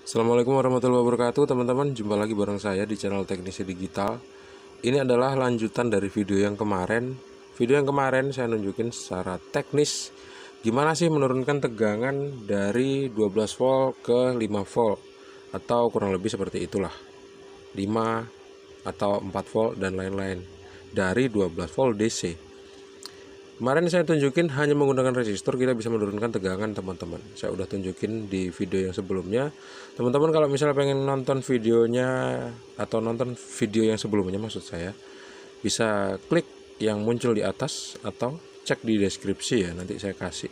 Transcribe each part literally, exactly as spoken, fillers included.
Assalamualaikum warahmatullahi wabarakatuh teman-teman, jumpa lagi bareng saya di channel Teknisi Digital. Ini adalah lanjutan dari video yang kemarin. Video yang kemarin saya nunjukin secara teknis gimana sih menurunkan tegangan dari dua belas volt ke lima volt, atau kurang lebih seperti itulah, lima atau empat volt dan lain-lain, dari dua belas volt D C. Kemarin saya tunjukin hanya menggunakan resistor kita bisa menurunkan tegangan teman-teman. Saya udah tunjukin di video yang sebelumnya. Teman-teman kalau misalnya pengen nonton videonya atau nonton video yang sebelumnya maksud saya, bisa klik yang muncul di atas atau cek di deskripsi ya, nanti saya kasih.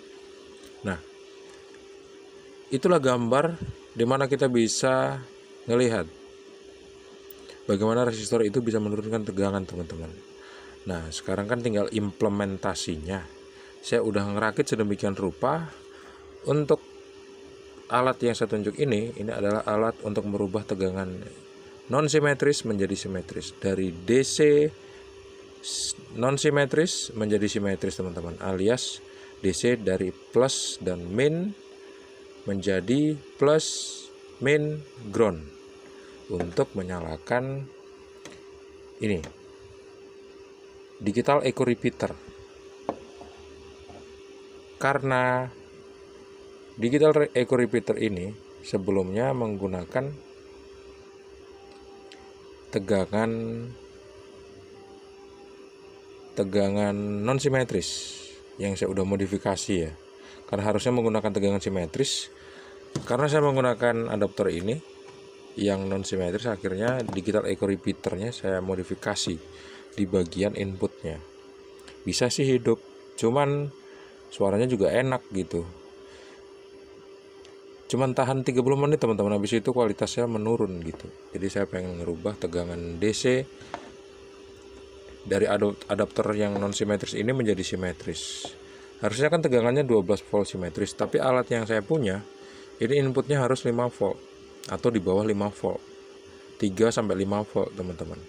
Nah, itulah gambar dimana kita bisa melihat bagaimana resistor itu bisa menurunkan tegangan teman-teman. Nah, sekarang kan tinggal implementasinya. Saya udah ngerakit sedemikian rupa. Untuk alat yang saya tunjuk ini, ini adalah alat untuk merubah tegangan non simetris menjadi simetris, dari D C non simetris menjadi simetris teman-teman, alias D C dari plus dan min menjadi plus, min, ground, untuk menyalakan ini Digital Echo Repeater. Karena Digital Echo Repeater ini sebelumnya menggunakan tegangan tegangan non simetris yang saya udah modifikasi ya, karena harusnya menggunakan tegangan simetris. Karena saya menggunakan adaptor ini yang non simetris, akhirnya Digital Echo Repeater-nya saya modifikasi di bagian inputnya. Bisa sih hidup, cuman suaranya juga enak gitu. Cuman tahan tiga puluh menit teman-teman, habis itu kualitasnya menurun gitu. Jadi saya pengen ngerubah tegangan D C dari adaptor yang non simetris ini menjadi simetris. Harusnya kan tegangannya dua belas volt simetris, tapi alat yang saya punya ini inputnya harus lima volt atau di bawah lima volt, tiga sampai lima volt teman-teman,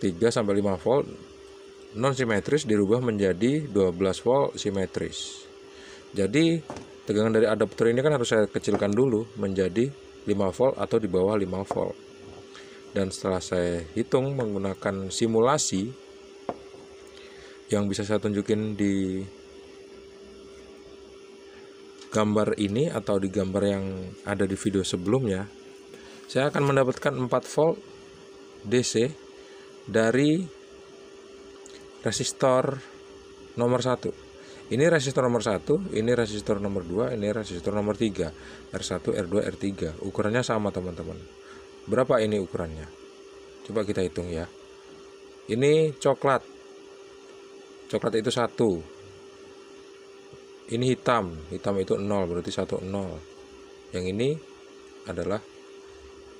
tiga sampai lima volt non simetris dirubah menjadi dua belas volt simetris. Jadi tegangan dari adaptor ini kan harus saya kecilkan dulu menjadi lima volt atau di bawah lima volt. Dan setelah saya hitung menggunakan simulasi yang bisa saya tunjukin di gambar ini atau di gambar yang ada di video sebelumnya, saya akan mendapatkan empat volt D C dari resistor nomor satu. Ini resistor nomor satu, ini resistor nomor dua, ini resistor nomor tiga, R satu, R dua, R tiga. Ukurannya sama teman-teman. Berapa ini ukurannya? Coba kita hitung ya. Ini coklat. Coklat itu satu. Ini hitam, hitam itu nol, berarti satu nol. Yang ini adalah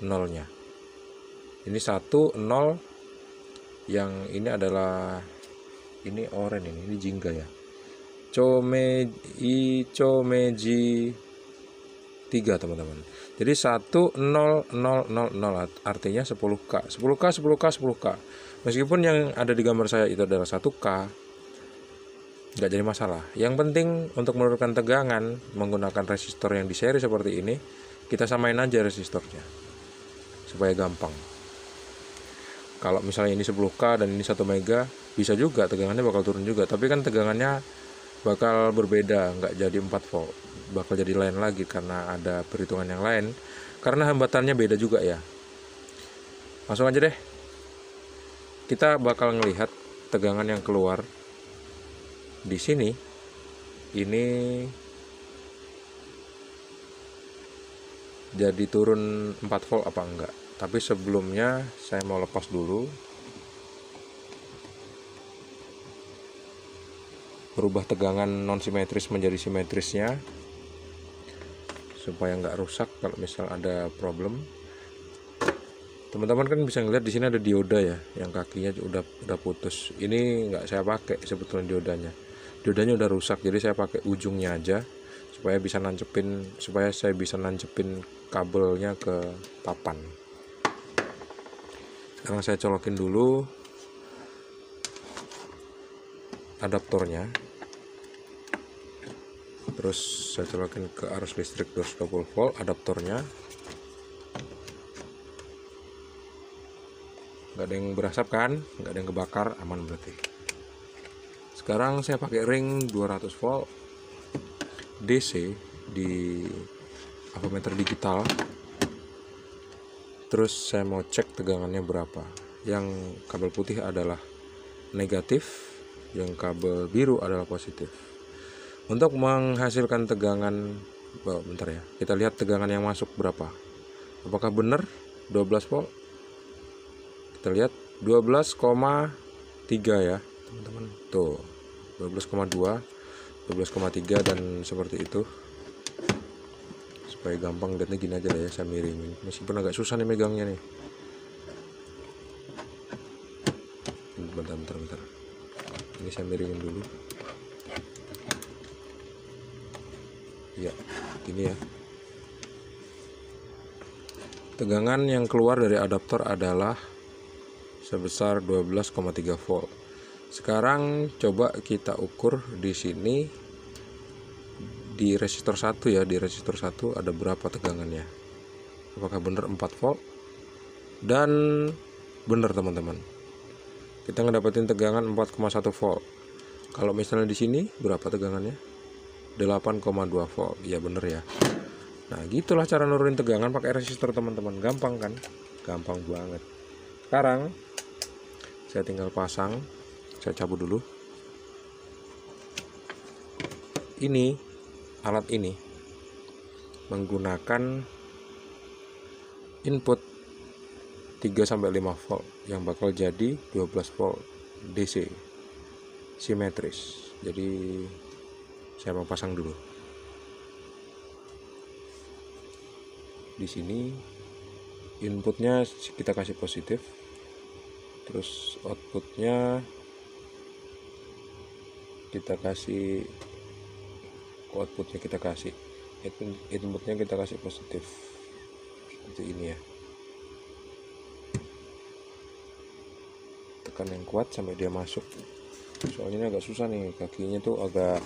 nolnya. Ini satu nol. Yang ini adalah, ini oranye, ini ini jingga ya, come i comeji tiga teman-teman. Jadi satu nol nol nol nol artinya sepuluh K sepuluh K sepuluh K sepuluh K. Meskipun yang ada di gambar saya itu adalah satu K, nggak jadi masalah. Yang penting untuk menurunkan tegangan menggunakan resistor yang di seri seperti ini, kita samain aja resistornya supaya gampang. Kalau misalnya ini sepuluh K dan ini satu mega, bisa juga tegangannya bakal turun juga, tapi kan tegangannya bakal berbeda, nggak jadi empat volt, bakal jadi lain lagi karena ada perhitungan yang lain, karena hambatannya beda juga ya. Langsung aja deh, kita bakal ngelihat tegangan yang keluar di sini. Ini jadi turun empat volt apa enggak? Tapi sebelumnya saya mau lepas dulu. Berubah tegangan non simetris menjadi simetrisnya supaya nggak rusak kalau misal ada problem. Teman-teman kan bisa ngelihat di sini ada dioda ya, yang kakinya udah udah putus. Ini nggak saya pakai sebetulnya diodanya. Diodanya udah rusak, jadi saya pakai ujungnya aja supaya bisa nancepin supaya saya bisa nancepin kabelnya ke papan. Sekarang saya colokin dulu adaptornya. Terus saya colokin ke arus listrik dua ratus dua puluh volt adaptornya. Nggak ada yang berasap kan, nggak ada yang kebakar, aman berarti. Sekarang saya pakai ring dua ratus volt D C di ampermeter digital. Terus saya mau cek tegangannya berapa. Yang kabel putih adalah negatif, yang kabel biru adalah positif. Untuk menghasilkan tegangan, oh, bentar ya, kita lihat tegangan yang masuk berapa. Apakah benar dua belas volt? Kita lihat dua belas koma tiga ya teman-teman, tuh dua belas koma dua, dua belas koma tiga, dan seperti itu. Supaya gampang lihatnya gini aja lah ya, saya miringin meskipun agak susah nih megangnya nih. Bentar bentar bentar, ini saya miringin dulu ya, gini ya. Tegangan yang keluar dari adaptor adalah sebesar dua belas koma tiga volt. Sekarang coba kita ukur di sini di resistor satu ya, di resistor satu ada berapa tegangannya. Apakah benar empat volt? Dan benar teman-teman. Kita ngedapetin tegangan empat koma satu volt. Kalau misalnya di sini berapa tegangannya? delapan koma dua volt. Ya benar ya. Nah, gitulah cara nurunin tegangan pakai resistor teman-teman. Gampang kan? Gampang banget. Sekarang saya tinggal pasang. Saya cabut dulu. Ini alat ini menggunakan input tiga sampai lima volt yang bakal jadi dua belas volt D C simetris. Jadi saya mau pasang dulu. Di sini inputnya kita kasih positif. Terus outputnya kita kasih, outputnya kita kasih, inputnya kita kasih positif, seperti ini ya. Tekan yang kuat sampai dia masuk. Soalnya ini agak susah nih, kakinya tuh agak,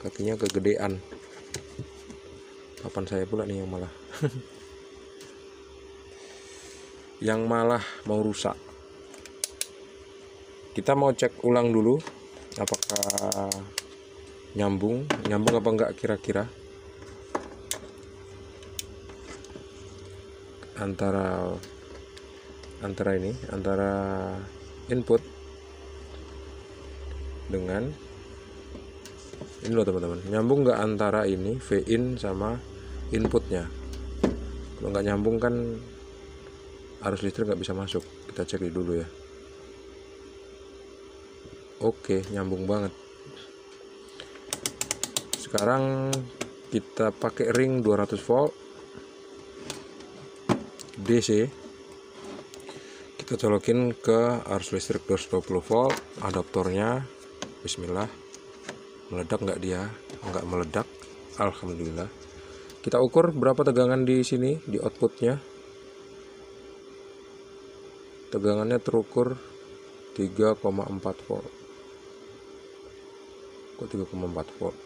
kakinya kegedean. Papan saya pula nih yang malah yang malah mau rusak. Kita mau cek ulang dulu apakah nyambung nyambung apa enggak kira-kira antara antara ini antara input dengan ini loh teman-teman. Nyambung enggak antara ini V in sama inputnya? Kalau enggak nyambung kan arus listrik nggak bisa masuk. Kita cek dulu ya. Oke, nyambung banget. Sekarang kita pakai ring dua ratus volt D C. Kita colokin ke arus listrik dua ratus dua puluh volt adaptornya. Bismillah. Meledak nggak dia? Nggak meledak. Alhamdulillah. Kita ukur berapa tegangan di sini di outputnya. Tegangannya terukur tiga koma empat volt. Kok tiga koma empat volt?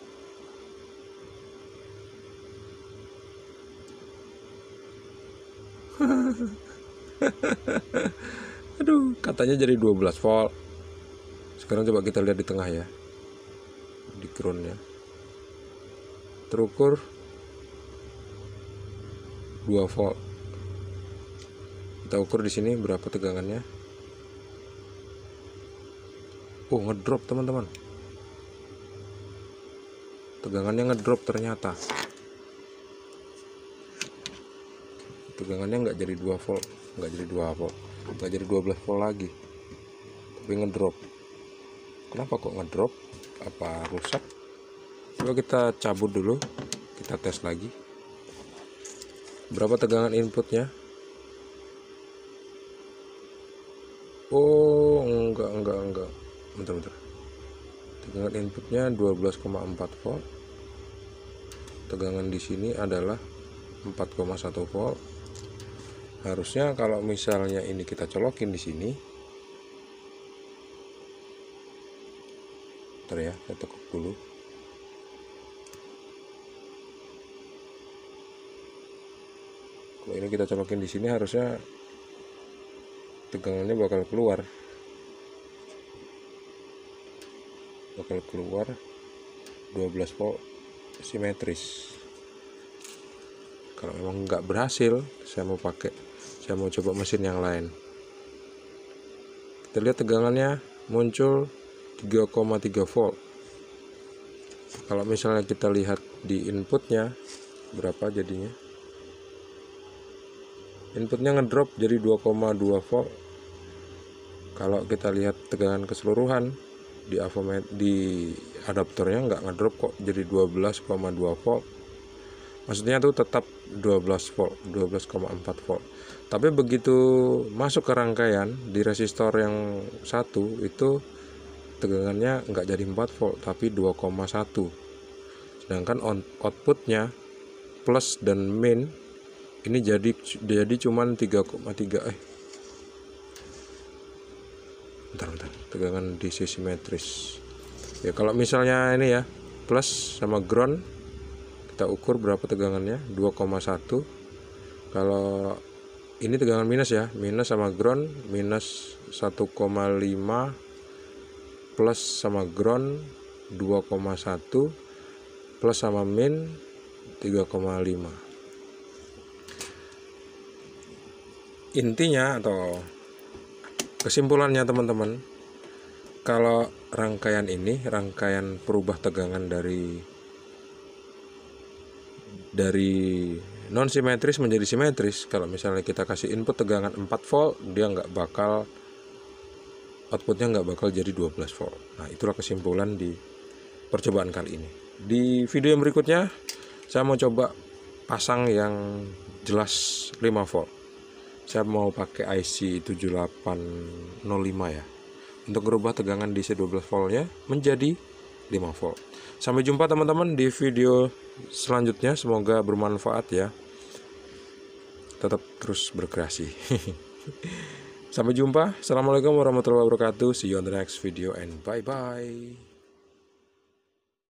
Aduh, katanya jadi dua belas volt. Sekarang coba kita lihat di tengah ya, di groundnya. Terukur dua volt. Kita ukur di sini berapa tegangannya. Oh, ngedrop teman-teman. Tegangannya ngedrop ternyata. Tegangannya nggak jadi dua volt, nggak jadi dua volt, nggak jadi dua belas volt lagi. Tapi ngedrop. Kenapa kok ngedrop? Apa rusak? Coba kita cabut dulu, kita tes lagi. Berapa tegangan inputnya? Oh, enggak, enggak, enggak. Bentar, bentar. Tegangan inputnya dua belas koma empat volt. Tegangan di sini adalah empat koma satu volt. Harusnya kalau misalnya ini kita colokin di sini. adapter ya, saya tekuk dulu. Kalau ini kita colokin di sini harusnya tegangannya bakal keluar, bakal keluar dua belas volt simetris. Kalau memang nggak berhasil, saya mau pakai, saya mau coba mesin yang lain. Kita lihat tegangannya muncul tiga koma tiga volt. Kalau misalnya kita lihat di inputnya berapa jadinya, inputnya ngedrop jadi dua koma dua volt. Kalau kita lihat tegangan keseluruhan di avomet, di adaptornya nggak ngedrop kok, jadi dua belas koma dua volt. Maksudnya tuh tetap dua belas volt, dua belas koma empat volt. Tapi begitu masuk ke rangkaian di resistor yang satu itu tegangannya nggak jadi empat volt tapi dua koma satu. Sedangkan outputnya plus dan min ini jadi jadi cuman tiga koma tiga. eh bentar bentar tegangan D C simetris ya. Kalau misalnya ini ya, plus sama ground kita ukur berapa tegangannya, dua koma satu. Kalau ini tegangan minus ya, minus sama ground minus satu koma lima plus sama ground dua koma satu plus sama min tiga koma lima. Intinya atau kesimpulannya teman-teman, kalau rangkaian ini, rangkaian perubah tegangan dari dari non simetris menjadi simetris, kalau misalnya kita kasih input tegangan empat volt, dia nggak bakal, outputnya nggak bakal jadi dua belas volt. Nah, itulah kesimpulan di percobaan kali ini. Di video yang berikutnya saya mau coba pasang yang jelas lima volt. Saya mau pakai I C tujuh delapan nol lima ya, untuk merubah tegangan D C dua belas voltnya menjadi lima volt. Sampai jumpa teman-teman di video selanjutnya, semoga bermanfaat ya. Tetap terus berkreasi. Sampai jumpa. Assalamualaikum warahmatullahi wabarakatuh. See you on the next video and bye bye.